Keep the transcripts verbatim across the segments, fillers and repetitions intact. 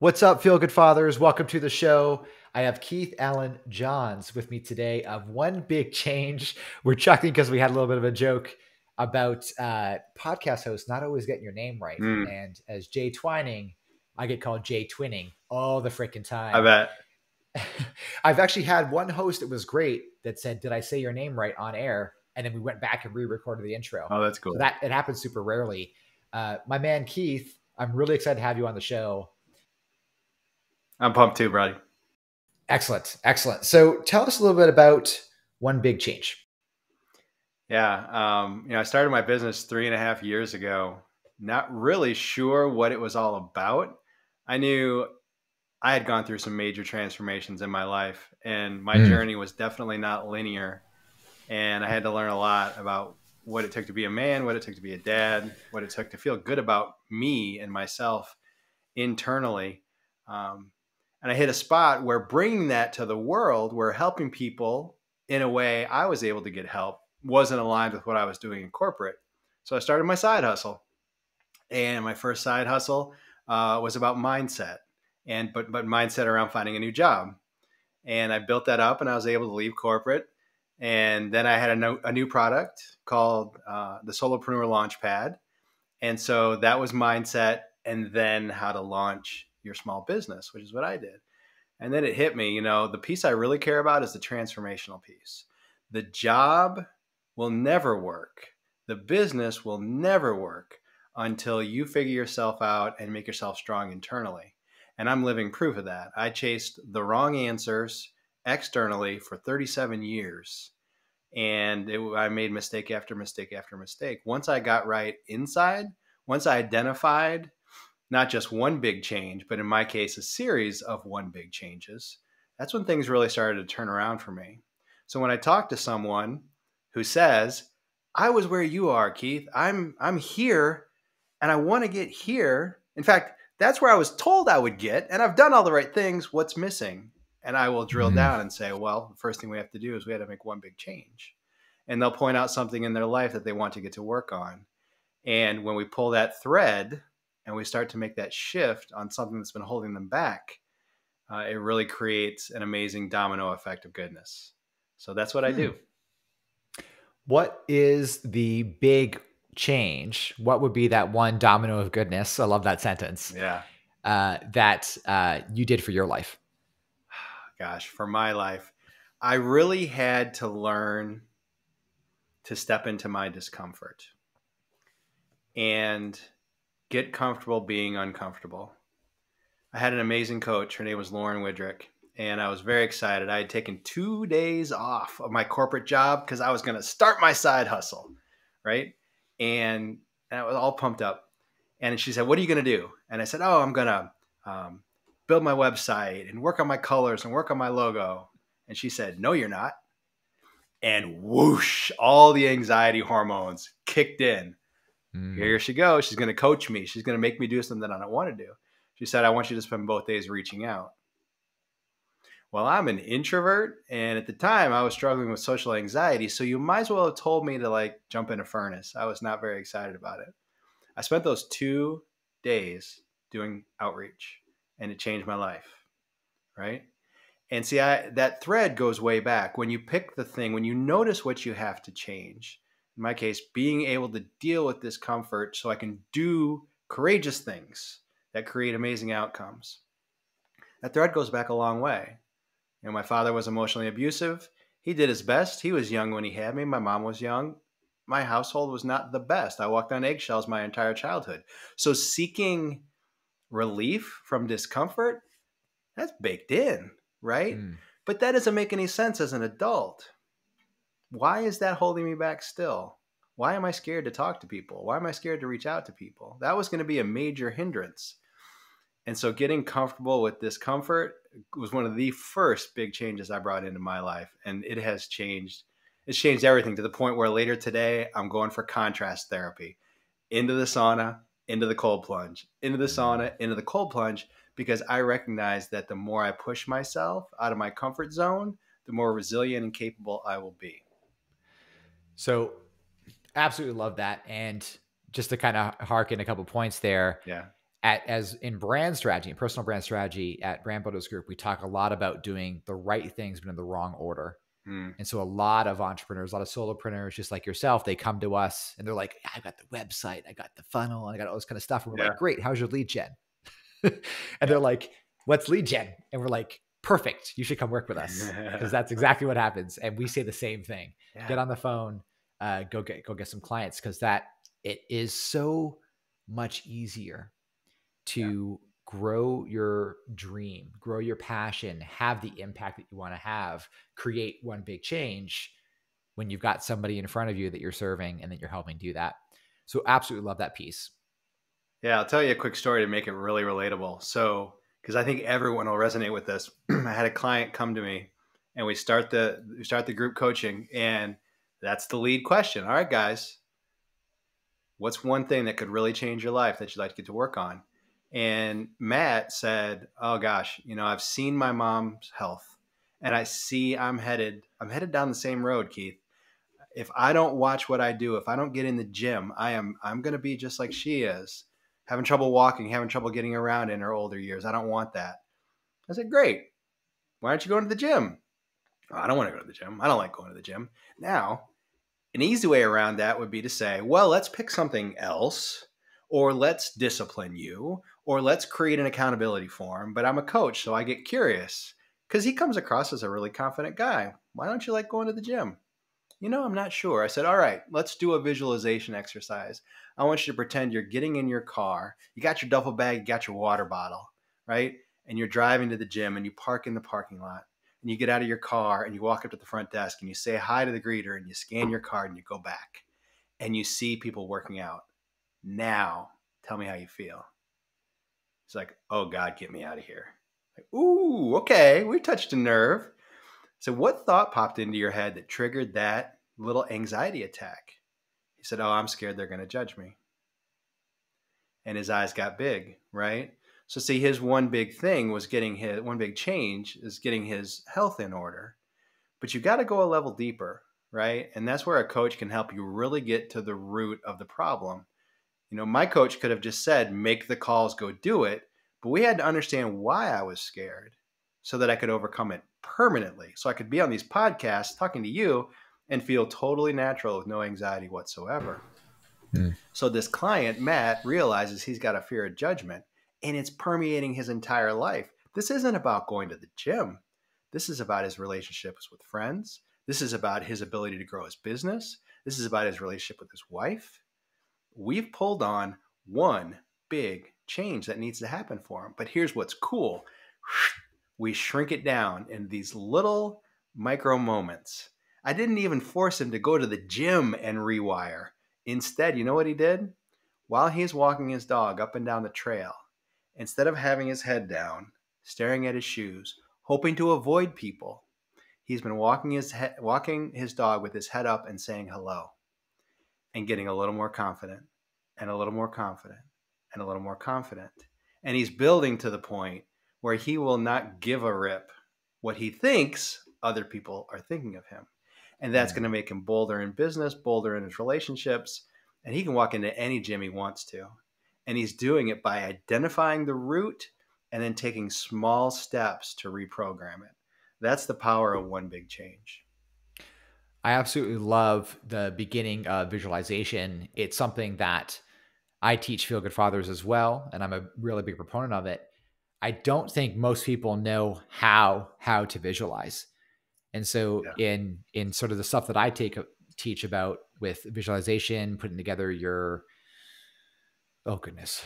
What's up, Feel Good Fathers? Welcome to the show. I have Keith Allen Johns with me today of One Big Change. We're chuckling because we had a little bit of a joke about uh, podcast hosts not always getting your name right. Mm. And as Jay Twining, I get called Jay Twining all the freaking time. I bet. I've actually had one host that was great that said, "Did I say your name right on air?" And then we went back and re-recorded the intro. Oh, that's cool. So that it happens super rarely. Uh, my man, Keith, I'm really excited to have you on the show. I'm pumped too, Brody. Excellent. Excellent. So tell us a little bit about One Big Change. Yeah. Um, you know, I started my business three and a half years ago, not really sure what it was all about. I knew I had gone through some major transformations in my life, and my mm. journey was definitely not linear. And I had to learn a lot about what it took to be a man, what it took to be a dad, what it took to feel good about me and myself internally. Um, And I hit a spot where bringing that to the world, where helping people in a way I was able to get help, wasn't aligned with what I was doing in corporate. So I started my side hustle. And my first side hustle uh, was about mindset, and but, but mindset around finding a new job. And I built that up, and I was able to leave corporate. And then I had a, no, a new product called uh, the Solopreneur Launchpad. And so that was mindset, and then how to launch your small business, which is what I did. And then it hit me, you know, the piece I really care about is the transformational piece. The job will never work. The business will never work until you figure yourself out and make yourself strong internally. And I'm living proof of that. I chased the wrong answers externally for thirty-seven years. And it, I made mistake after mistake after mistake. Once I got right inside, once I identified not just one big change, but in my case, a series of one big changes, that's when things really started to turn around for me. So when I talk to someone who says, I was where you are, Keith, I'm, I'm here and I want to get here. In fact, that's where I was told I would get, and I've done all the right things. What's missing? And I will drill mm-hmm. down and say, well, the first thing we have to do is we have to make one big change. And they'll point out something in their life that they want to get to work on. And when we pull that thread, and we start to make that shift on something that's been holding them back, uh, it really creates an amazing domino effect of goodness. So that's what hmm. I do. What is the big change? What would be that one domino of goodness? I love that sentence. Yeah. Uh, that uh, you did for your life. Gosh, for my life, I really had to learn to step into my discomfort. And get comfortable being uncomfortable. I had an amazing coach. Her name was Lauren Widrick, and I was very excited. I had taken two days off of my corporate job because I was going to start my side hustle, right? And, and I was all pumped up. And she said, what are you going to do? And I said, oh, I'm going to um, build my website and work on my colors and work on my logo. And she said, no, you're not. And whoosh, all the anxiety hormones kicked in. Here she goes. She's going to coach me. She's going to make me do something that I don't want to do. She said, I want you to spend both days reaching out. Well, I'm an introvert. And at the time I was struggling with social anxiety. So you might as well have told me to like jump in a furnace. I was not very excited about it. I spent those two days doing outreach, and it changed my life. Right. And see, I, that thread goes way back. When you pick the thing, when you notice what you have to change, in my case, being able to deal with discomfort so I can do courageous things that create amazing outcomes. That thread goes back a long way. You know, my father was emotionally abusive. He did his best. He was young when he had me. My mom was young. My household was not the best. I walked on eggshells my entire childhood. So seeking relief from discomfort, that's baked in, right? Mm. But that doesn't make any sense as an adult. Why is that holding me back still? Why am I scared to talk to people? Why am I scared to reach out to people? That was going to be a major hindrance. And so getting comfortable with discomfort was one of the first big changes I brought into my life. And it has changed. It's changed everything to the point where later today, I'm going for contrast therapy. Into the sauna, into the cold plunge, into the sauna, into the cold plunge, because I recognize that the more I push myself out of my comfort zone, the more resilient and capable I will be. So absolutely love that. And just to kind of harken a couple points there. Yeah. at, as in brand strategy and personal brand strategy at Brand Builders Group, we talk a lot about doing the right things, but in the wrong order. Mm. And so a lot of entrepreneurs, a lot of solopreneurs, just like yourself, they come to us and they're like, I got the website, I got the funnel, I got all this kind of stuff. And we're yeah. like, great. How's your lead gen? And yeah. they're like, what's lead gen? And we're like, perfect. You should come work with us, because that's exactly what happens. And we say the same thing. Yeah. Get on the phone, uh, go get, go get some clients. Cause that it is so much easier to yeah. grow your dream, grow your passion, have the impact that you want to have, create one big change when you've got somebody in front of you that you're serving and that you're helping do that. So absolutely love that piece. Yeah. I'll tell you a quick story to make it really relatable. So, because I think everyone will resonate with this. I had a client come to me, and we start the we start the group coaching, and that's the lead question. All right, guys, what's one thing that could really change your life that you'd like to get to work on? And Matt said, "Oh gosh, you know, I've seen my mom's health, and I see I'm headed I'm headed down the same road, Keith. If I don't watch what I do, if I don't get in the gym, I am I'm going to be just like she is." Having trouble walking, having trouble getting around in her older years. I don't want that. I said, great. Why aren't you going to the gym? Oh, I don't want to go to the gym. I don't like going to the gym. Now, an easy way around that would be to say, well, let's pick something else, or let's discipline you, or let's create an accountability form. But I'm a coach, so I get curious, because he comes across as a really confident guy. Why don't you like going to the gym? You know, I'm not sure. I said, all right, let's do a visualization exercise. I want you to pretend you're getting in your car. You got your duffel bag, you got your water bottle, right? And you're driving to the gym, and you park in the parking lot, and you get out of your car, and you walk up to the front desk, and you say hi to the greeter, and you scan your card, and you go back, and you see people working out. Now, tell me how you feel. It's like, oh God, get me out of here. Like, ooh, okay, we've touched a nerve. So what thought popped into your head that triggered that little anxiety attack? He said, oh, I'm scared they're going to judge me. And his eyes got big, right? So see, his one big thing was getting his, one big change is getting his health in order. But you got to go a level deeper, right? And that's where a coach can help you really get to the root of the problem. You know, my coach could have just said, make the calls, go do it. But we had to understand why I was scared, so that I could overcome it permanently. So I could be on these podcasts talking to you and feel totally natural with no anxiety whatsoever. Mm. So this client, Matt, realizes he's got a fear of judgment, and it's permeating his entire life. This isn't about going to the gym. This is about his relationships with friends. This is about his ability to grow his business. This is about his relationship with his wife. We've pulled on one big change that needs to happen for him. But here's what's cool. We shrink it down in these little micro moments. I didn't even force him to go to the gym and rewire. Instead, you know what he did? While he's walking his dog up and down the trail, instead of having his head down, staring at his shoes, hoping to avoid people, he's been walking his, he walking his dog with his head up and saying hello, and getting a little more confident, and a little more confident, and a little more confident. And he's building to the point where he will not give a rip what he thinks other people are thinking of him. And that's going to make him bolder in business, bolder in his relationships, and he can walk into any gym he wants to. And he's doing it by identifying the root and then taking small steps to reprogram it. That's the power of one big change. I absolutely love the beginning of visualization. It's something that I teach Feel Good Fathers as well, and I'm a really big proponent of it. I don't think most people know how, how to visualize. And so yeah. in, in sort of the stuff that I take teach about with visualization, putting together your, oh goodness,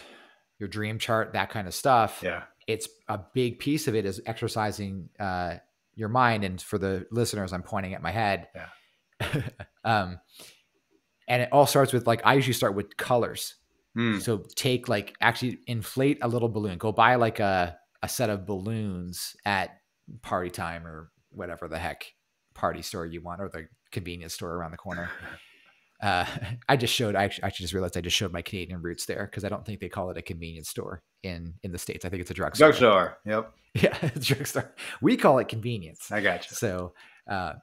your dream chart, that kind of stuff. Yeah. It's a big piece of it is exercising uh, your mind. And for the listeners, I'm pointing at my head. Yeah. um, and it all starts with, like, I usually start with colors. So take like actually inflate a little balloon, go buy like a, a set of balloons at party time or whatever the heck party store you want, or the convenience store around the corner. Uh, I just showed, I actually, I just realized I just showed my Canadian roots there, because I don't think they call it a convenience store in, in the States. I think it's a drugstore. Drugstore. Yep. Yeah. Drugstore. We call it convenience. I got you. So uh,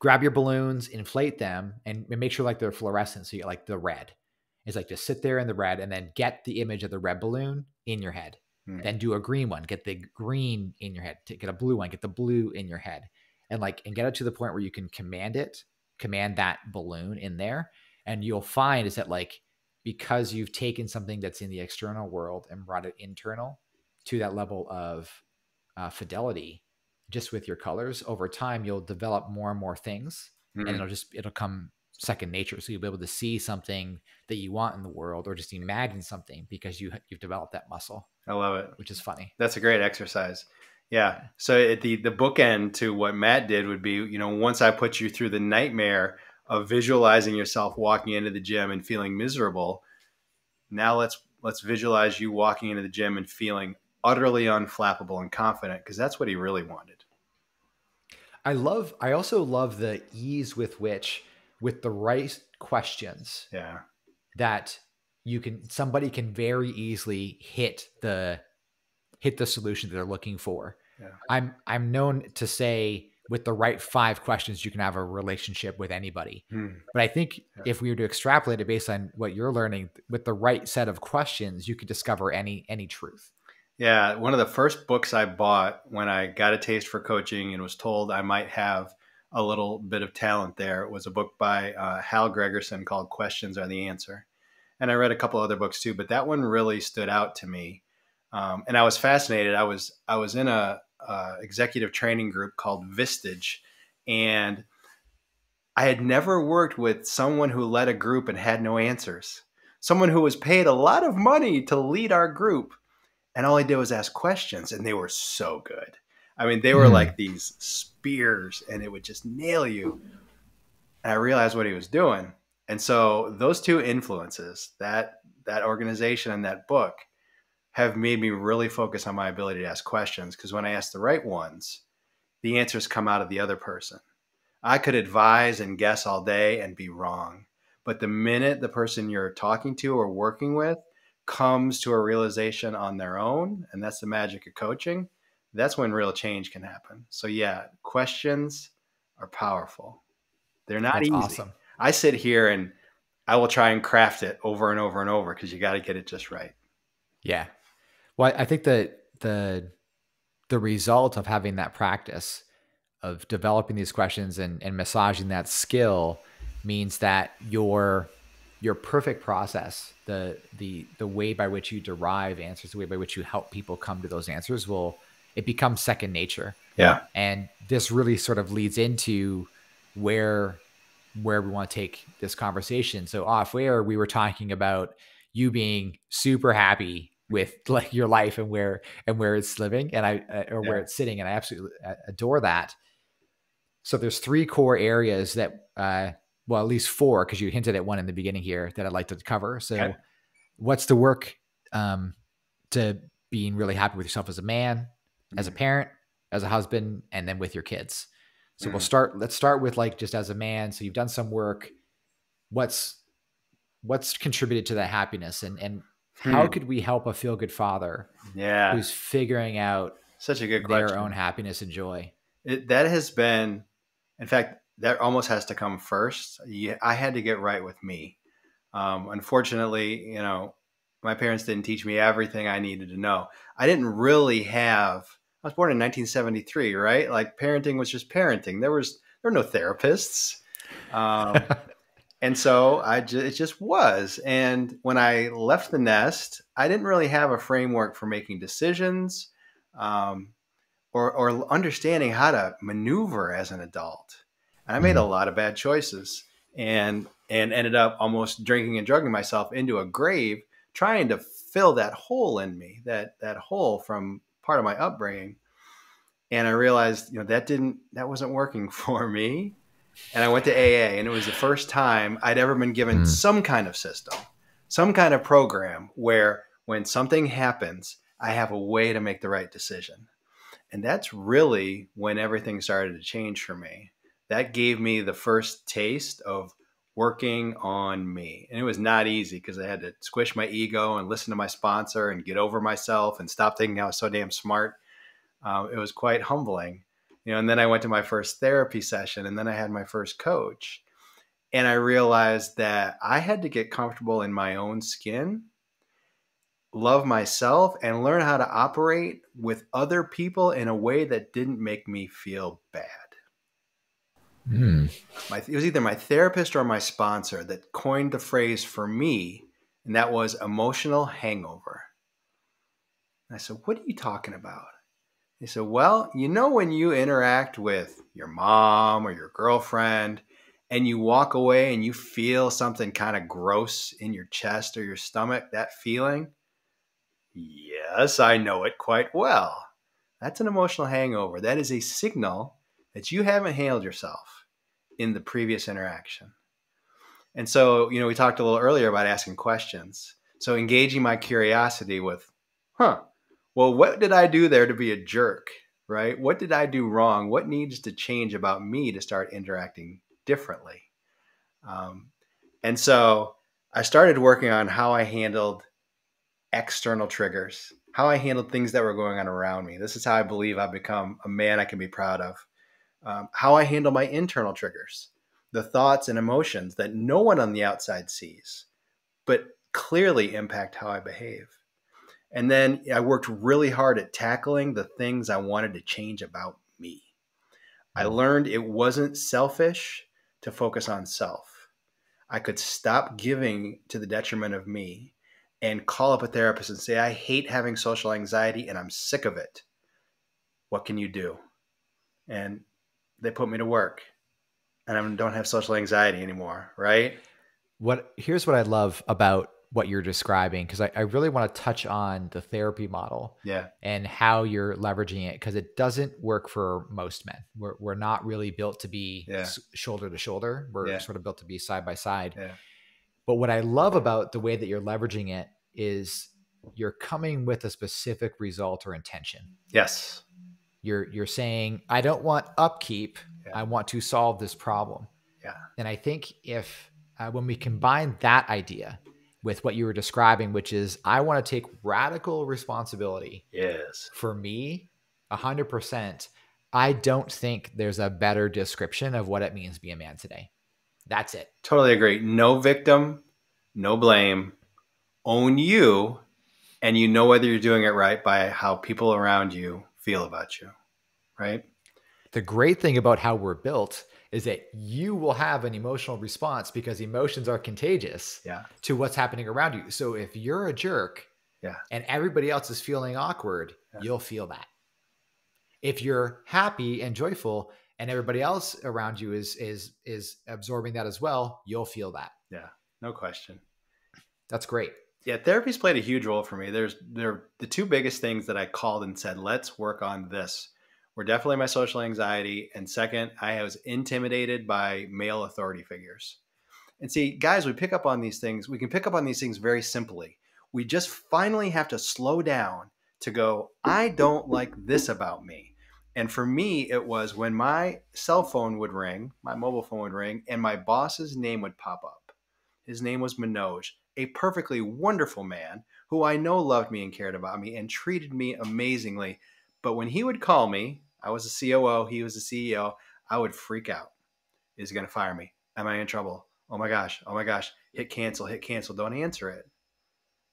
grab your balloons, inflate them, and, and make sure like they're fluorescent. So you get like the red. is like just sit there in the red and then get the image of the red balloon in your head. Mm. Then do a green one, get the green in your head, get a blue one, get the blue in your head, and like, and get it to the point where you can command it, command that balloon in there. And you'll find is that like, because you've taken something that's in the external world and brought it internal to that level of uh, fidelity, just with your colors over time, you'll develop more and more things. Mm-hmm. And it'll just, it'll come second nature. So you'll be able to see something that you want in the world or just imagine something because you, you've developed that muscle. I love it. Which is funny. That's a great exercise. Yeah. So at the, the bookend to what Matt did would be, you know, once I put you through the nightmare of visualizing yourself walking into the gym and feeling miserable, now let's, let's visualize you walking into the gym and feeling utterly unflappable and confident, because that's what he really wanted. I love, I also love the ease with which, with the right questions, yeah, that you can, somebody can very easily hit the, hit the solution that they're looking for. Yeah. I'm, I'm known to say with the right five questions, you can have a relationship with anybody. Hmm. But I think yeah. if we were to extrapolate it based on what you're learning, with the right set of questions, you could discover any, any truth. Yeah. One of the first books I bought when I got a taste for coaching and was told I might have a little bit of talent there was a book by uh, Hal Gregerson called Questions Are the Answer. And I read a couple other books too, but that one really stood out to me. Um, and I was fascinated. I was, I was in a, uh, executive training group called Vistage, and I had never worked with someone who led a group and had no answers. Someone who was paid a lot of money to lead our group. And all I did was ask questions, and they were so good. I mean, they were mm. like these spears, and it would just nail you. And I realized what he was doing. And so those two influences, that, that organization and that book, have made me really focus on my ability to ask questions. Because when I ask the right ones, the answers come out of the other person. I could advise and guess all day and be wrong. But the minute the person you're talking to or working with comes to a realization on their own, and that's the magic of coaching, that's when real change can happen. So yeah, questions are powerful. They're not that's easy. Awesome. I sit here and I will try and craft it over and over and over, because you got to get it just right. Yeah. Well, I think that the, the result of having that practice of developing these questions and, and massaging that skill means that you're your perfect process, the, the, the way by which you derive answers, the way by which you help people come to those answers, will, it becomes second nature. Yeah. And this really sort of leads into where, where we want to take this conversation. So off air, we were talking about you being super happy with like your life and where, and where it's living and I, or yeah. where it's sitting. And I absolutely adore that. So there's three core areas that, uh, well, at least four, because you hinted at one in the beginning here that I'd like to cover. So okay. what's the work um, to being really happy with yourself as a man, mm-hmm. as a parent, as a husband, and then with your kids? So mm-hmm. we'll start, let's start with like just as a man. So you've done some work. What's, what's contributed to that happiness, and, and mm-hmm. how could we help a feel good father yeah. who's figuring out such a good their question. Own happiness and joy? It, that has been, in fact, that almost has to come first. I had to get right with me. Um, unfortunately, you know, my parents didn't teach me everything I needed to know. I didn't really have, I was born in nineteen seventy-three, right? Like parenting was just parenting. There was, there were no therapists. Um, and so I just, it just was. And when I left the nest, I didn't really have a framework for making decisions, um, or, or understanding how to maneuver as an adult. I made a lot of bad choices and, and ended up almost drinking and drugging myself into a grave, trying to fill that hole in me, that, that hole from part of my upbringing. And I realized, you know, that didn't, that wasn't working for me. And I went to A A, and it was the first time I'd ever been given mm-hmm. some kind of system, some kind of program where when something happens, I have a way to make the right decision. And that's really when everything started to change for me. That gave me the first taste of working on me. And it was not easy, because I had to squish my ego and listen to my sponsor and get over myself and stop thinking I was so damn smart. Um, it was quite humbling, you know, and then I went to my first therapy session, and then I had my first coach. And I realized that I had to get comfortable in my own skin, love myself, and learn how to operate with other people in a way that didn't make me feel bad. Mm. My, it was either my therapist or my sponsor that coined the phrase for me, and that was emotional hangover. And I said, what are you talking about? He said, well, you know, when you interact with your mom or your girlfriend and you walk away and you feel something kind of gross in your chest or your stomach, that feeling? Yes, I know it quite well. That's an emotional hangover. That is a signal that you haven't handled yourself in the previous interaction. And so, you know, we talked a little earlier about asking questions. So engaging my curiosity with, huh, well, what did I do there to be a jerk, right? What did I do wrong? What needs to change about me to start interacting differently? Um, and so I started working on how I handled external triggers, how I handled things that were going on around me. This is how I believe I've become a man I can be proud of. Um, how I handle my internal triggers, the thoughts and emotions that no one on the outside sees, but clearly impact how I behave. And then I worked really hard at tackling the things I wanted to change about me. I learned it wasn't selfish to focus on self. I could stop giving to the detriment of me and call up a therapist and say, I hate having social anxiety and I'm sick of it. What can you do? And they put me to work and I don't have social anxiety anymore, right? What, here's what I love about what you're describing, because I, I really want to touch on the therapy model, yeah, and how you're leveraging it, because it doesn't work for most men. We're, we're not really built to be, yeah, shoulder to shoulder. We're, yeah, sort of built to be side by side. Yeah. But what I love about the way that you're leveraging it is you're coming with a specific result or intention. Yes. You're, you're saying, I don't want upkeep. Yeah. I want to solve this problem. Yeah. And I think if, uh, when we combine that idea with what you were describing, which is, I want to take radical responsibility, yes, for me, a hundred percent. I don't think there's a better description of what it means to be a man today. That's it. Totally agree. No victim, no blame, own you. And you know whether you're doing it right by how people around you feel about you, right? The great thing about how we're built is that you will have an emotional response because emotions are contagious, yeah, to what's happening around you. So if you're a jerk, yeah, and everybody else is feeling awkward, yeah, you'll feel that. If you're happy and joyful and everybody else around you is, is, is absorbing that as well, you'll feel that. Yeah, no question. That's great. Yeah, therapy's played a huge role for me. There's there the two biggest things that I called and said, let's work on this, were definitely my social anxiety. And second, I was intimidated by male authority figures. And see, guys, we pick up on these things. We can pick up on these things very simply. We just finally have to slow down to go, I don't like this about me. And for me, it was when my cell phone would ring, my mobile phone would ring, and my boss's name would pop up. His name was Manoj. A perfectly wonderful man who I know loved me and cared about me and treated me amazingly. But when he would call me, I was a C O O, he was a C E O, I would freak out. Is he going to fire me? Am I in trouble? Oh my gosh. Oh my gosh. Hit cancel, hit cancel. Don't answer it.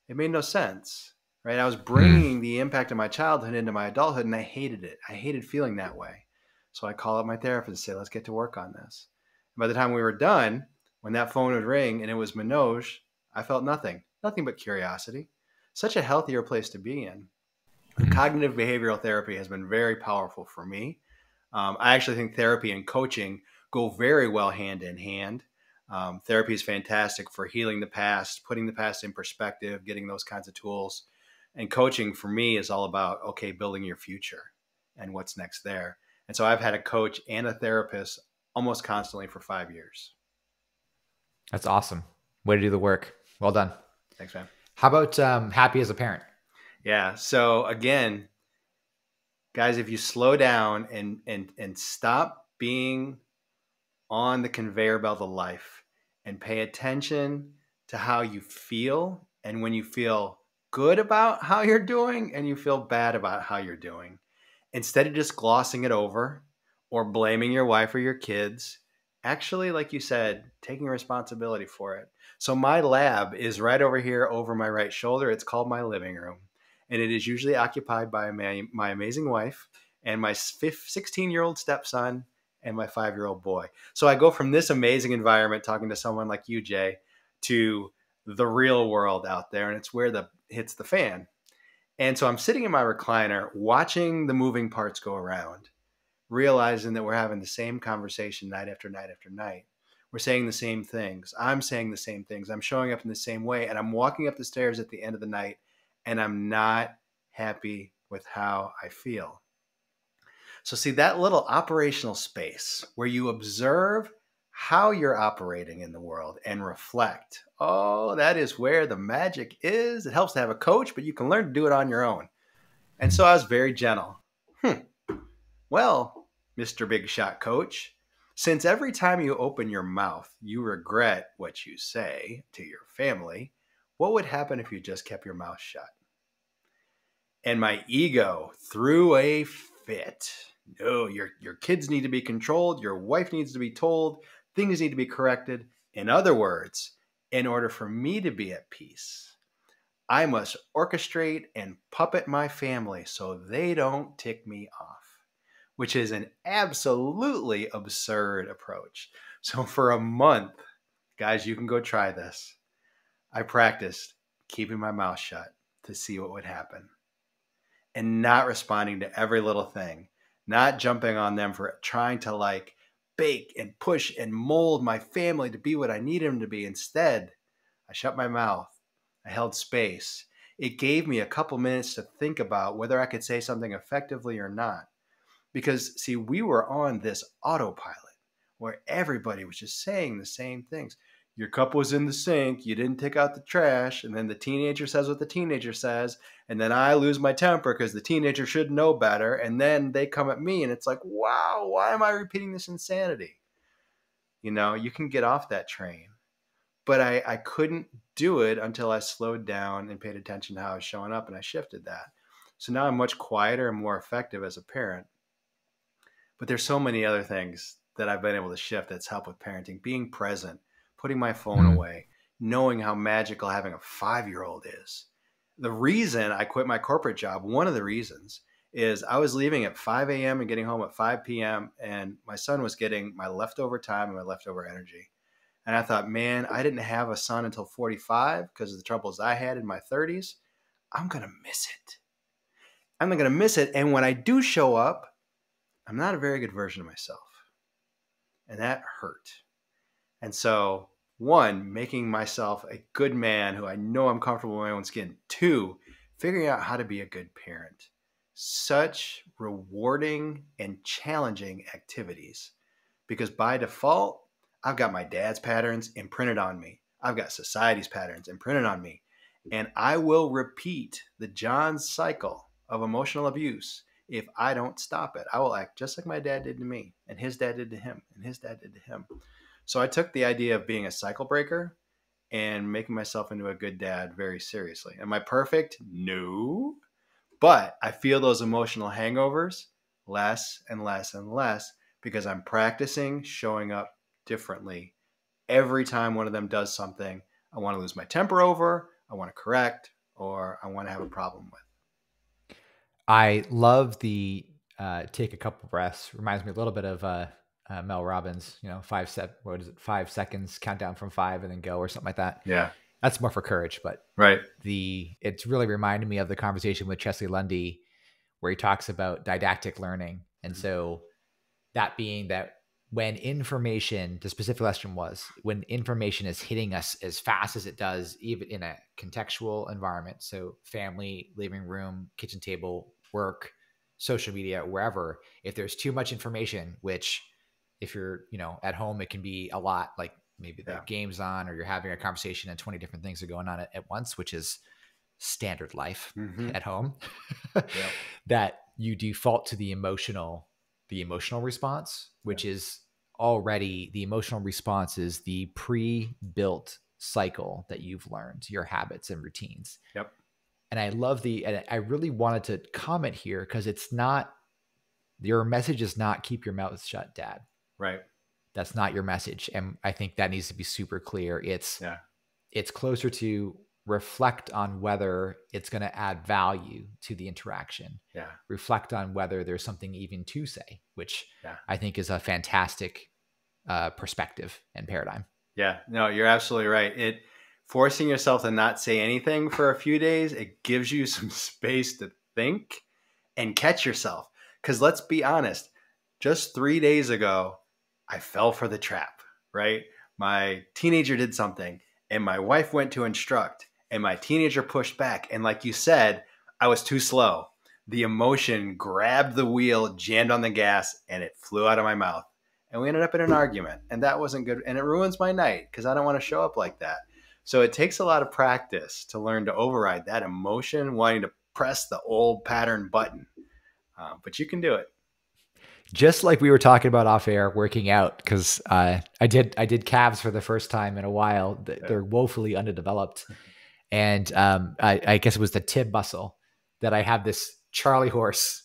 It made no sense, right? I was bringing the impact of my childhood into my adulthood and I hated it. I hated feeling that way. So I call up my therapist and say, let's get to work on this. And by the time we were done, when that phone would ring and it was Manoj, I felt nothing, nothing but curiosity. Such a healthier place to be in. Mm-hmm. Cognitive behavioral therapy has been very powerful for me. Um, I actually think therapy and coaching go very well hand in hand. Um, therapy is fantastic for healing the past, putting the past in perspective, getting those kinds of tools. And coaching for me is all about, okay, building your future and what's next there. And so I've had a coach and a therapist almost constantly for five years. That's awesome. Way to do the work. Well done. Thanks, man. How about um, happy as a parent? Yeah. So again, guys, if you slow down and, and, and stop being on the conveyor belt of life and pay attention to how you feel, and when you feel good about how you're doing and you feel bad about how you're doing, instead of just glossing it over or blaming your wife or your kids, actually, like you said, taking responsibility for it. So my lab is right over here over my right shoulder. It's called my living room. And it is usually occupied by my, my amazing wife and my sixteen-year-old stepson and my five-year-old boy. So I go from this amazing environment, talking to someone like you, Jay, to the real world out there. And it's where the hits the fan. And so I'm sitting in my recliner, watching the moving parts go around, realizing that we're having the same conversation night after night after night. We're saying the same things. I'm saying the same things. I'm showing up in the same way. And I'm walking up the stairs at the end of the night, and I'm not happy with how I feel. So see, that little operational space where you observe how you're operating in the world and reflect. Oh, that is where the magic is. It helps to have a coach, but you can learn to do it on your own. And so I was very gentle. Hmm. Well, Mister Big Shot Coach, since every time you open your mouth, you regret what you say to your family, what would happen if you just kept your mouth shut? And my ego threw a fit. No, your, your kids need to be controlled. Your wife needs to be told. Things need to be corrected. In other words, in order for me to be at peace, I must orchestrate and puppet my family so they don't tick me off, which is an absolutely absurd approach. So for a month, guys, you can go try this. I practiced keeping my mouth shut to see what would happen and not responding to every little thing, not jumping on them for trying to like bake and push and mold my family to be what I need them to be. Instead, I shut my mouth. I held space. It gave me a couple minutes to think about whether I could say something effectively or not. Because, see, we were on this autopilot where everybody was just saying the same things. Your cup was in the sink. You didn't take out the trash. And then the teenager says what the teenager says. And then I lose my temper because the teenager should know better. And then they come at me and it's like, wow, why am I repeating this insanity? You know, you can get off that train. But I, I couldn't do it until I slowed down and paid attention to how I was showing up. And I shifted that. So now I'm much quieter and more effective as a parent. But there's so many other things that I've been able to shift that's helped with parenting. Being present, putting my phone mm-hmm. away, knowing how magical having a five-year-old is. The reason I quit my corporate job, one of the reasons, is I was leaving at five A M and getting home at five P M and my son was getting my leftover time and my leftover energy. And I thought, man, I didn't have a son until forty-five because of the troubles I had in my thirties. I'm going to miss it. I'm going to miss it. And when I do show up, I'm not a very good version of myself. And that hurt. And so, one, making myself a good man who I know I'm comfortable in my own skin. Two, figuring out how to be a good parent. Such rewarding and challenging activities. Because by default, I've got my dad's patterns imprinted on me. I've got society's patterns imprinted on me. And I will repeat the Johns cycle of emotional abuse if I don't stop it. I will act just like my dad did to me, and his dad did to him, and his dad did to him. So I took the idea of being a cycle breaker and making myself into a good dad very seriously. Am I perfect? No. But I feel those emotional hangovers less and less and less because I'm practicing showing up differently. Every time one of them does something, I want to lose my temper over, I want to correct, or I want to have a problem with. I love the uh, take a couple breaths. Reminds me a little bit of... Uh... Uh, Mel Robbins, you know, five set, what is it? Five seconds, count down from five and then go or something like that. Yeah. That's more for courage, but right. The, it's really reminded me of the conversation with Chesley Lundy where he talks about didactic learning. And mm-hmm. so that being that when information, the specific lesson was when information is hitting us as fast as it does, even in a contextual environment. So family, living room, kitchen table, work, social media, wherever, if there's too much information, which if you're, you know, at home, it can be a lot, like maybe the yeah. game's on or you're having a conversation and twenty different things are going on at, at once, which is standard life mm-hmm. at home, yep. that you default to the emotional, the emotional response, which yep. is already the emotional response is the pre-built cycle that you've learned, your habits and routines. Yep. And I love the, and I really wanted to comment here because it's not, your message is not keep your mouth shut, Dad. Right. That's not your message. And I think that needs to be super clear. It's, yeah. it's closer to reflect on whether it's going to add value to the interaction. Yeah. Reflect on whether there's something even to say, which yeah. I think is a fantastic uh, perspective and paradigm. Yeah, no, you're absolutely right. It forcing yourself to not say anything for a few days, it gives you some space to think and catch yourself. Because let's be honest, just three days ago, I fell for the trap, right? My teenager did something and my wife went to instruct and my teenager pushed back. And like you said, I was too slow. The emotion grabbed the wheel, jammed on the gas, and it flew out of my mouth. And we ended up in an argument, and that wasn't good. And it ruins my night because I don't want to show up like that. So it takes a lot of practice to learn to override that emotion, wanting to press the old pattern button. Uh, but you can do it. Just like we were talking about off air, working out, because uh, I did I did calves for the first time in a while. They're woefully underdeveloped. And um, I, I guess it was the tib muscle that I have this Charlie horse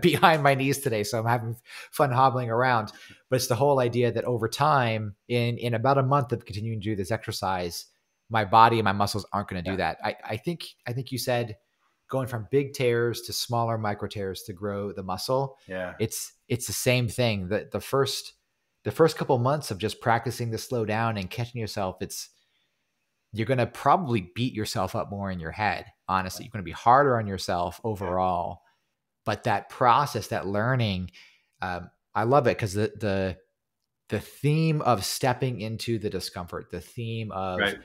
behind my knees today. So I'm having fun hobbling around. But it's the whole idea that over time, in, in about a month of continuing to do this exercise, my body and my muscles aren't going to do that. I, I think I think you said going from big tears to smaller micro tears to grow the muscle. Yeah. It's, it's the same thing that the first, the first couple months of just practicing to slow down and catching yourself. It's, you're going to probably beat yourself up more in your head. Honestly, you're going to be harder on yourself overall, yeah. but that process, that learning, um, I love it. Cause the, the, the theme of stepping into the discomfort, the theme of right.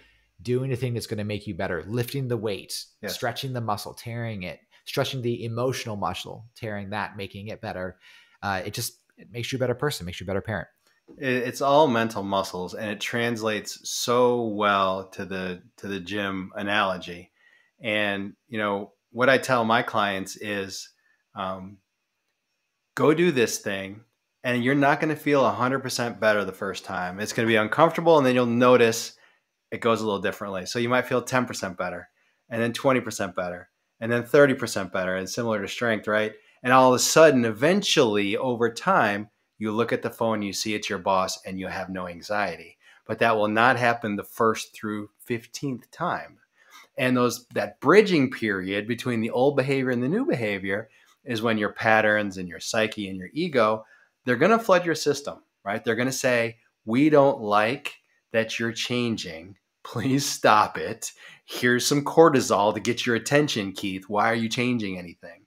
doing the thing that's going to make you better, lifting the weight, yes. stretching the muscle, tearing it, stretching the emotional muscle, tearing that, making it better. Uh, it just it makes you a better person, makes you a better parent. It's all mental muscles, and it translates so well to the to the gym analogy. And you know what I tell my clients is, um, go do this thing, and you're not going to feel one hundred percent better the first time. It's going to be uncomfortable, and then you'll notice it goes a little differently. So you might feel ten percent better, and then twenty percent better, and then thirty percent better, and similar to strength, right? And all of a sudden, eventually, over time, you look at the phone, you see it's your boss, and you have no anxiety. But that will not happen the first through fifteenth time. And those that bridging period between the old behavior and the new behavior is when your patterns and your psyche and your ego, they're going to flood your system, right? They're going to say, we don't like that you're changing. Please stop it. Here's some cortisol to get your attention, Keith. Why are you changing anything?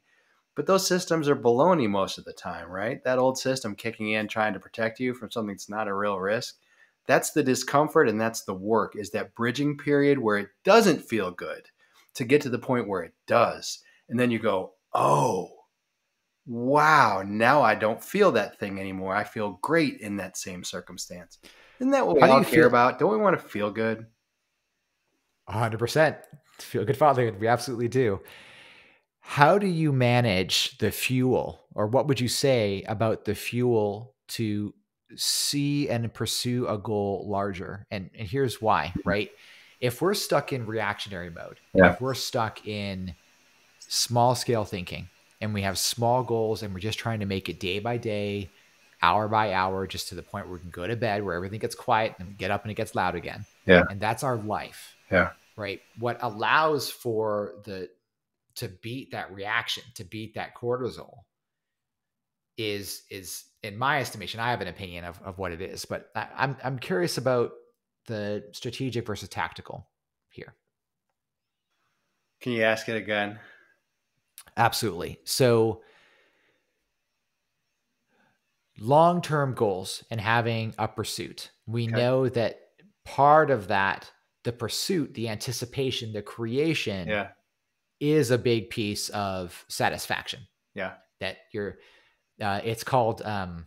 But those systems are baloney most of the time, right? That old system kicking in, trying to protect you from something that's not a real risk. That's the discomfort, and that's the work, is that bridging period where it doesn't feel good to get to the point where it does. And then you go, oh, wow, now I don't feel that thing anymore. I feel great in that same circumstance. Isn't that what we all care about? Don't we want to feel good? one hundred percent. Feel good fatherhood. We absolutely do. How do you manage the fuel, or what would you say about the fuel to see and pursue a goal larger? And, and here's why, right? If we're stuck in reactionary mode, yeah. if we're stuck in small scale thinking, and we have small goals, and we're just trying to make it day by day, hour by hour, just to the point where we can go to bed, where everything gets quiet, and we get up and it gets loud again. Yeah. And that's our life. Yeah. Right. What allows for the, to beat that reaction, to beat that cortisol is, is in my estimation, I have an opinion of, of what it is, but I, I'm, I'm curious about the strategic versus tactical here. Can you ask it again? Absolutely. So, long-term goals and having a pursuit. We okay. know that part of that, the pursuit, the anticipation, the creation yeah. is a big piece of satisfaction. Yeah. That you're, uh, it's called, um,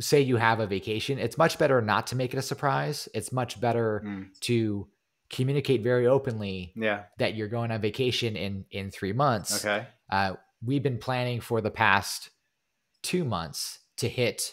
say you have a vacation. It's much better not to make it a surprise. It's much better mm. to communicate very openly yeah. that you're going on vacation in, in three months. Okay. Uh, we've been planning for the past two months to hit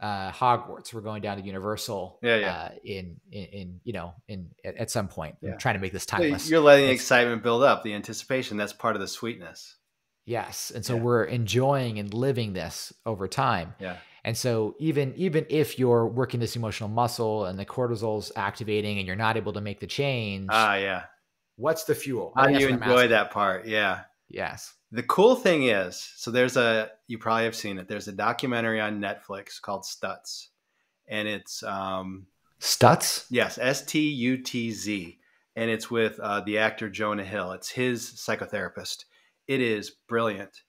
uh, Hogwarts. We're going down to Universal yeah, yeah. Uh, in, in, in, you know, in at, at some point. Yeah. I'm trying to make this timeless. So you're letting the excitement build up, the anticipation. That's part of the sweetness. Yes. And so yeah. we're enjoying and living this over time. Yeah. And so even, even if you're working this emotional muscle and the cortisol's activating and you're not able to make the change. Ah, uh, yeah. What's the fuel? How do you enjoy that part? Yeah. Yes. The cool thing is, so there's a, you probably have seen it. There's a documentary on Netflix called Stutz, and it's, um, Stutz? Yes. S T U T Z. And it's with uh, the actor Jonah Hill. It's his psychotherapist. It is brilliant.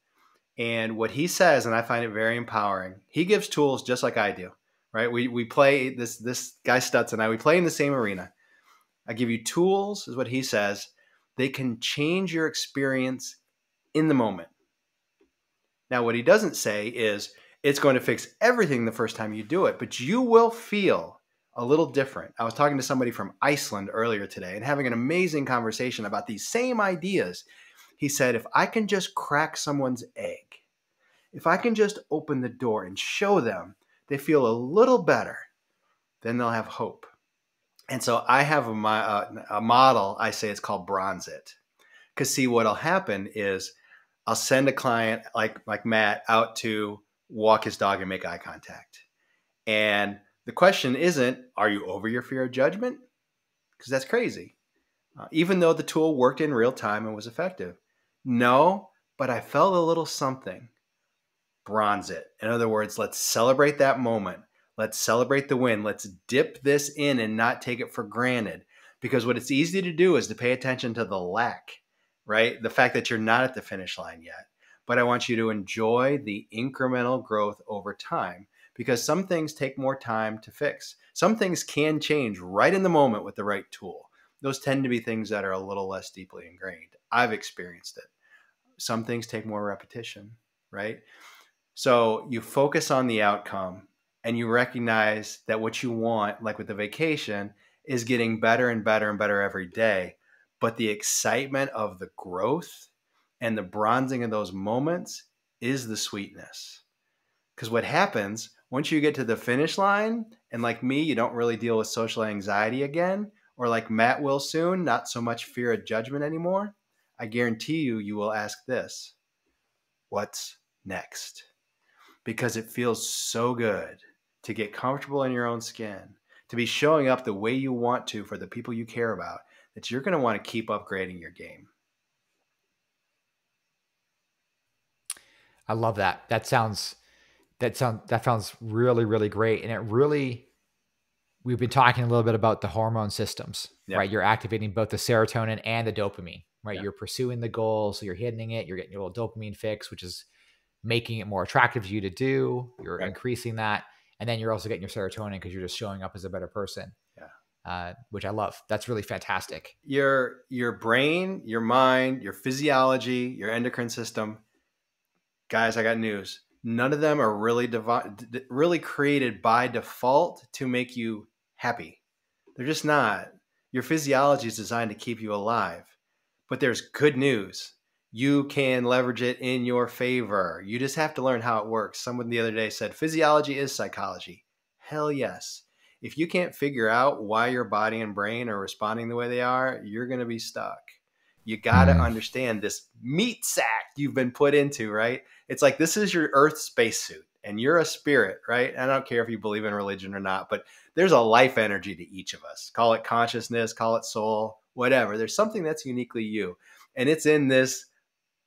And what he says, and I find it very empowering, he gives tools just like I do, right? We, we play this, this guy Stutz and I, we play in the same arena. I give you tools, is what he says. They can change your experience in the moment. Now, what he doesn't say is it's going to fix everything the first time you do it, but you will feel a little different. I was talking to somebody from Iceland earlier today and having an amazing conversation about these same ideas. He said, if I can just crack someone's egg, if I can just open the door and show them they feel a little better, then they'll have hope. And so I have a, my, uh, a model, I say it's called Bronze It. Because see, what'll happen is I'll send a client like, like Matt out to walk his dog and make eye contact. And the question isn't, are you over your fear of judgment? Because that's crazy. Uh, even though the tool worked in real time and was effective. No, but I felt a little something. Bronze it. In other words, let's celebrate that moment. Let's celebrate the win. Let's dip this in and not take it for granted. Because what it's easy to do is to pay attention to the lack, right? The fact that you're not at the finish line yet. But I want you to enjoy the incremental growth over time. Because some things take more time to fix. Some things can change right in the moment with the right tool. Those tend to be things that are a little less deeply ingrained. I've experienced it. Some things take more repetition, right? So you focus on the outcome and you recognize that what you want, like with the vacation, is getting better and better and better every day. But the excitement of the growth and the bronzing of those moments is the sweetness. Because what happens once you get to the finish line, and like me, you don't really deal with social anxiety again, or like Matt will soon, not so much fear of judgment anymore, I guarantee you, you will ask this, what's next? Because it feels so good to get comfortable in your own skin, to be showing up the way you want to for the people you care about, that you're going to want to keep upgrading your game. I love that. That sounds... That sounds, that sounds really, really great. And it really, we've been talking a little bit about the hormone systems, yeah. right? You're activating both the serotonin and the dopamine, right? Yeah. You're pursuing the goal. So you're hitting it, you're getting your little dopamine fix, which is making it more attractive to you to do. You're right. increasing that. And then you're also getting your serotonin because you're just showing up as a better person, yeah. uh, which I love. That's really fantastic. Your, your brain, your mind, your physiology, your endocrine system. Guys, I got news. None of them are really really created by default to make you happy. They're just not. Your physiology is designed to keep you alive. But there's good news. You can leverage it in your favor. You just have to learn how it works. Someone the other day said, physiology is psychology. Hell yes. If you can't figure out why your body and brain are responding the way they are, you're going to be stuck. You got to understand this meat sack you've been put into, right? It's like, this is your earth spacesuit and you're a spirit, right? I don't care if you believe in religion or not, but there's a life energy to each of us. Call it consciousness, call it soul, whatever. There's something that's uniquely you. And it's in this,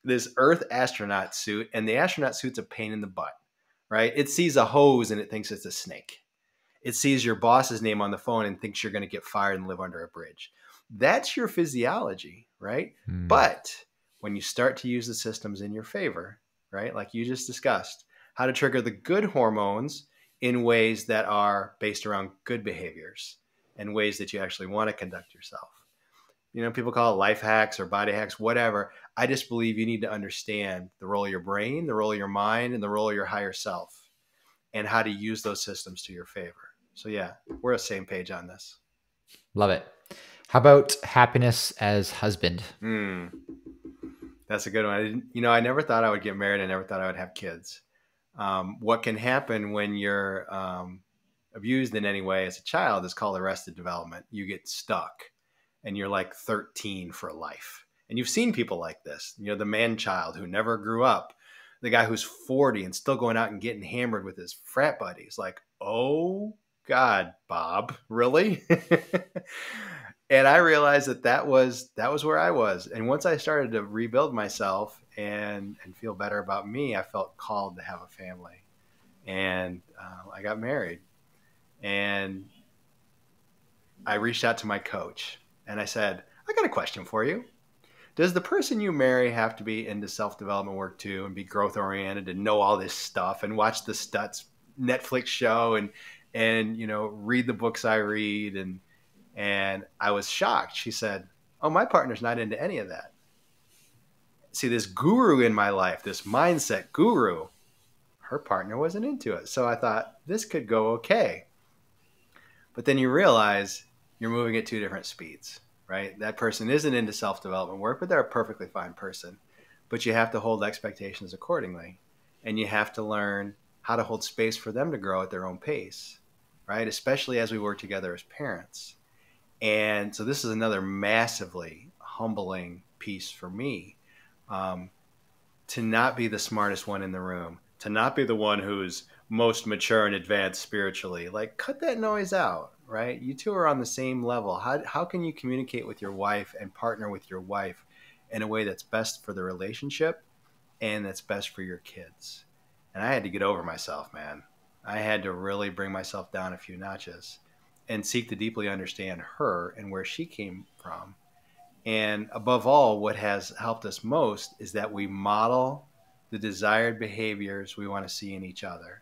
this earth astronaut suit, and the astronaut suit's a pain in the butt, right? It sees a hose and it thinks it's a snake. It sees your boss's name on the phone and thinks you're going to get fired and live under a bridge. That's your physiology, right? Mm. But when you start to use the systems in your favor, right? Like you just discussed, how to trigger the good hormones in ways that are based around good behaviors and ways that you actually want to conduct yourself. You know, people call it life hacks or body hacks, whatever. I just believe you need to understand the role of your brain, the role of your mind, and the role of your higher self, and how to use those systems to your favor. So yeah, we're on the same page on this. Love it. How about happiness as husband? Mm, that's a good one. I didn't, you know, I never thought I would get married. I never thought I would have kids. Um, what can happen when you're um, abused in any way as a child is called arrested development. You get stuck and you're like thirteen for life. And you've seen people like this, you know, the man child who never grew up, the guy who's forty and still going out and getting hammered with his frat buddies. Like, oh God, Bob, really? And I realized that that was, that was where I was. And once I started to rebuild myself and, and feel better about me, I felt called to have a family. And uh, I got married, and I reached out to my coach and I said, I got a question for you. Does the person you marry have to be into self-development work too, and be growth oriented and know all this stuff and watch the Stutz Netflix show and, and, you know, read the books I read? And, and I was shocked. She said, oh, my partner's not into any of that. See, this guru in my life, this mindset guru, her partner wasn't into it. So I thought this could go okay. But then you realize you're moving at two different speeds. Right? That person isn't into self-development work, but they're a perfectly fine person. But you have to hold expectations accordingly. And you have to learn how to hold space for them to grow at their own pace, right? Especially as we work together as parents. And so this is another massively humbling piece for me, um, to not be the smartest one in the room, to not be the one who's most mature and advanced spiritually. Like, cut that noise out. Right? You two are on the same level. How, how can you communicate with your wife and partner with your wife in a way that's best for the relationship and that's best for your kids? And I had to get over myself, man. I had to really bring myself down a few notches and seek to deeply understand her and where she came from. And above all, what has helped us most is that we model the desired behaviors we want to see in each other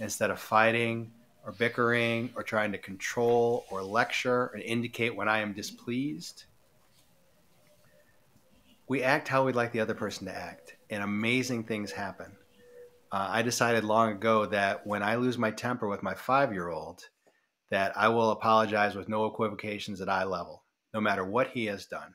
instead of fighting or bickering or trying to control or lecture and indicate when I am displeased. We act how we'd like the other person to act, and amazing things happen. Uh, I decided long ago that when I lose my temper with my five-year-old, that I will apologize with no equivocations at eye level, no matter what he has done.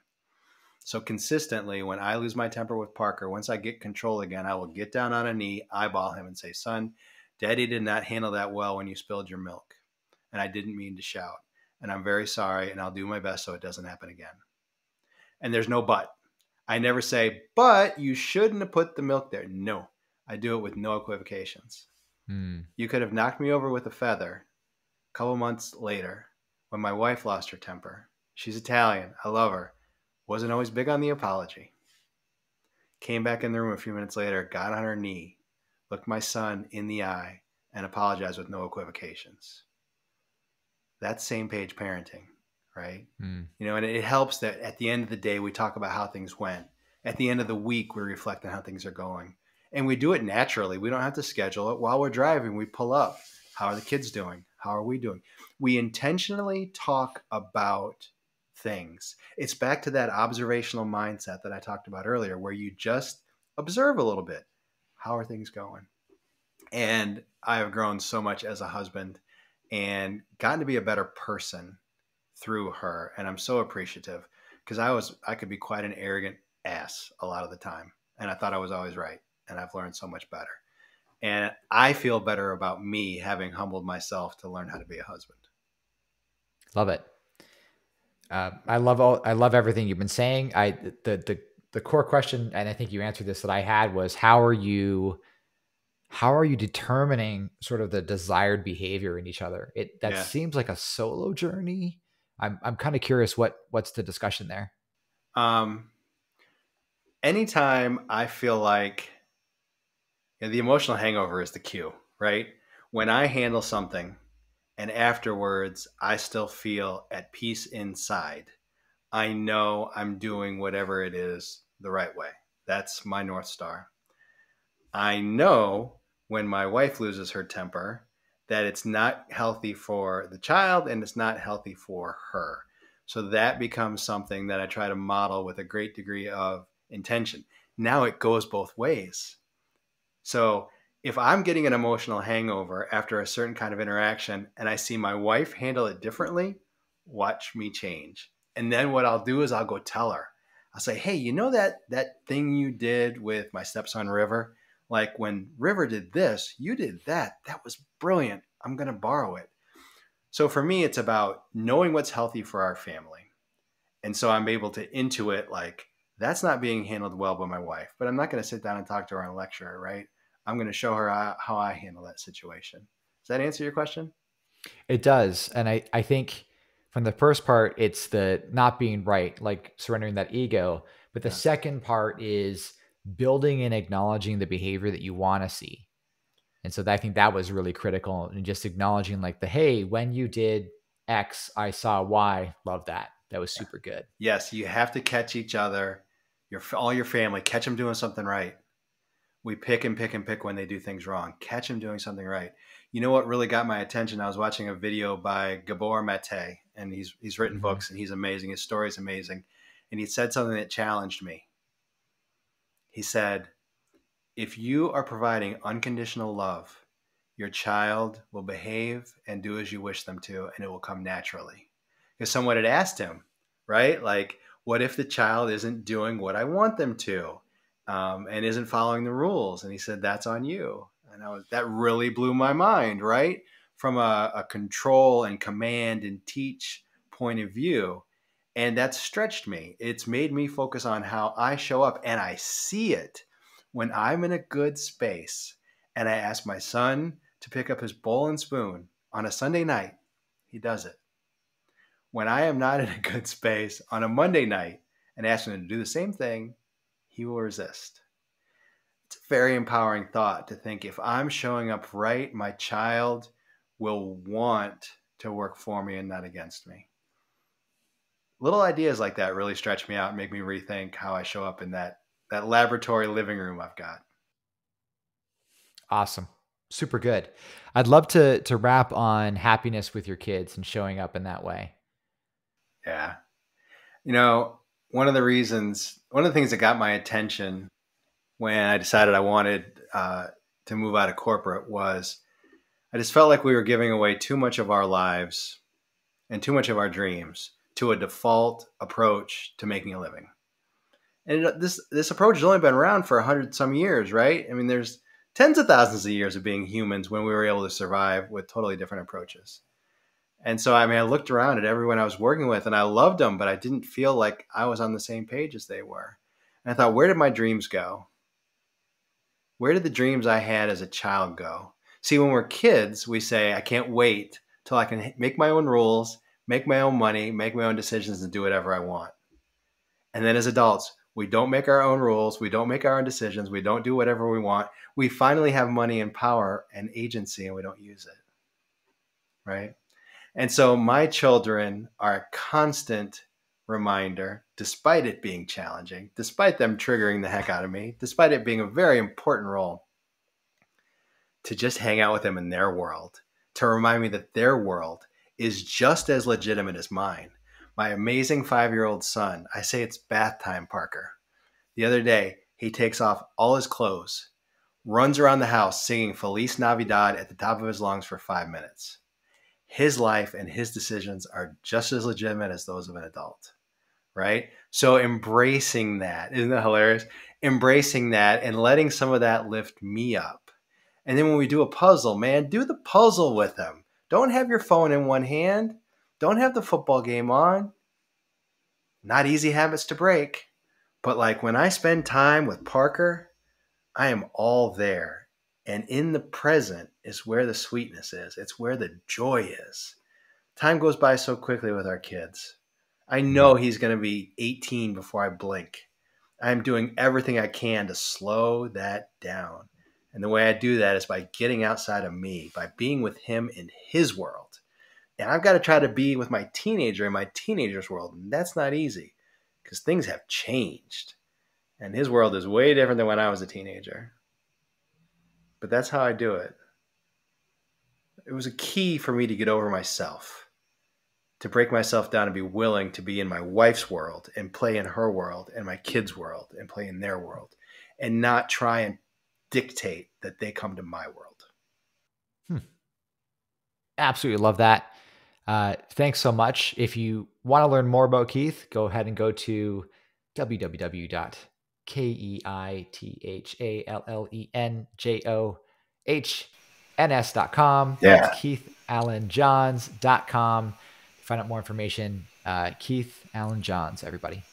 So consistently, when I lose my temper with Parker, once I get control again, I will get down on a knee, eyeball him and say, son, Daddy did not handle that well when you spilled your milk, and I didn't mean to shout, and I'm very sorry, and I'll do my best so it doesn't happen again. And there's no but. I never say, but you shouldn't have put the milk there. No, I do it with no equivocations. Mm. You could have knocked me over with a feather a couple months later when my wife lost her temper. She's Italian. I love her. Wasn't always big on the apology. Came back in the room a few minutes later, got on her knee, looked my son in the eye, and apologized with no equivocations. That's same page parenting, right? Mm. You know, and it helps that at the end of the day, we talk about how things went. At the end of the week, we reflect on how things are going. And we do it naturally. We don't have to schedule it. While we're driving, we pull up. How are the kids doing? How are we doing? We intentionally talk about things. It's back to that observational mindset that I talked about earlier, where you just observe a little bit. How are things going? And I have grown so much as a husband and gotten to be a better person through her. And I'm so appreciative, because I was, I could be quite an arrogant ass a lot of the time. And I thought I was always right. And I've learned so much better. And I feel better about me having humbled myself to learn how to be a husband. Love it. Uh, I love all, I love everything you've been saying. I, the, the, The core question, and I think you answered this, that I had was, how are you, how are you determining sort of the desired behavior in each other? It that yeah. seems like a solo journey. I'm I'm kind of curious what what's the discussion there. Um, anytime I feel like, you know, the emotional hangover is the cue, right? When I handle something, and afterwards I still feel at peace inside, I know I'm doing whatever it is the right way. That's my North Star. I know when my wife loses her temper that it's not healthy for the child and it's not healthy for her. So that becomes something that I try to model with a great degree of intention. Now it goes both ways. So if I'm getting an emotional hangover after a certain kind of interaction and I see my wife handle it differently, watch me change. And then what I'll do is I'll go tell her. I'll say, hey, you know that that thing you did with my stepson River? Like when River did this, you did that. That was brilliant. I'm going to borrow it. So for me, it's about knowing what's healthy for our family. And so I'm able to intuit, like, That's not being handled well by my wife, but I'm not going to sit down and talk to her on a lecture, right? I'm going to show her how I handle that situation. Does that answer your question? It does. And I, I think from the first part, it's the not being right, like surrendering that ego. But the yeah. second part is building and acknowledging the behavior that you want to see. And so I think that was really critical, and just acknowledging like the, hey, when you did X, I saw Y. Love that. That was super good. Yes. You have to catch each other, your, all your family, catch them doing something right. We pick and pick and pick when they do things wrong. Catch them doing something right. You know what really got my attention? I was watching a video by Gabor Mate, and he's he's written mm-hmm. books, and he's amazing. His story is amazing. And he said something that challenged me. He said, if you are providing unconditional love, your child will behave and do as you wish them to, and it will come naturally. Because someone had asked him, right? Like, what if the child isn't doing what I want them to, um, and isn't following the rules? And he said, that's on you. And I was, that really blew my mind, right? From a, a control and command and teach point of view. And that's stretched me. It's made me focus on how I show up. And I see it when I'm in a good space. And I ask my son to pick up his bowl and spoon on a Sunday night. He does it. When I am not in a good space on a Monday night and ask him to do the same thing, he will resist. It's a very empowering thought to think, if I'm showing up right, my child will want to work for me and not against me. Little ideas like that really stretch me out and make me rethink how I show up in that, that laboratory living room I've got. Awesome. Super good. I'd love to, to wrap on happiness with your kids and showing up in that way. Yeah. You know, one of the reasons, one of the things that got my attention when I decided I wanted uh, to move out of corporate was I just felt like we were giving away too much of our lives and too much of our dreams to a default approach to making a living. And this, this approach has only been around for a hundred some years, right? I mean, there's tens of thousands of years of being humans when we were able to survive with totally different approaches. And so, I mean, I looked around at everyone I was working with and I loved them, but I didn't feel like I was on the same page as they were. And I thought, where did my dreams go? Where did the dreams I had as a child go? See, when we're kids, we say, I can't wait till I can make my own rules, make my own money, make my own decisions, and do whatever I want. And then as adults, we don't make our own rules. We don't make our own decisions. We don't do whatever we want. We finally have money and power and agency, and we don't use it, right? And so my children are a constant reminder, despite it being challenging, despite them triggering the heck out of me, despite it being a very important role, to just hang out with them in their world, to remind me that their world is just as legitimate as mine. My amazing five-year-old son, I say it's bath time, Parker. The other day, he takes off all his clothes, runs around the house singing Feliz Navidad at the top of his lungs for five minutes. His life and his decisions are just as legitimate as those of an adult. Right? So embracing that, isn't that hilarious? Embracing that and letting some of that lift me up. And then when we do a puzzle, man, do the puzzle with them. Don't have your phone in one hand. Don't have the football game on. Not easy habits to break. But like when I spend time with Parker, I am all there. And in the present is where the sweetness is. It's where the joy is. Time goes by so quickly with our kids. I know he's going to be eighteen before I blink. I'm doing everything I can to slow that down. And the way I do that is by getting outside of me, by being with him in his world. And I've got to try to be with my teenager in my teenager's world. And that's not easy because things have changed. And his world is way different than when I was a teenager. But that's how I do it. It was a key for me to get over myself, to break myself down and be willing to be in my wife's world and play in her world and my kids' world and play in their world and not try and dictate that they come to my world. Hmm. Absolutely love that. Uh, thanks so much. If you want to learn more about Keith, go ahead and go to w w w dot keith allen johns dot com. Yeah. That's keith allen johns dot com. Find out more information. Uh, Keith Allen Johns, everybody.